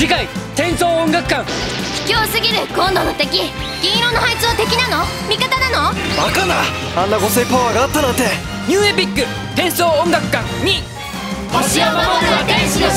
次回転送音楽館。卑怯すぎる。今度の敵、銀色の配置は敵なの味方なの？バカな、あんな個性パワーがあったなんて。ニューエピック転送音楽館2、星を守るは天使の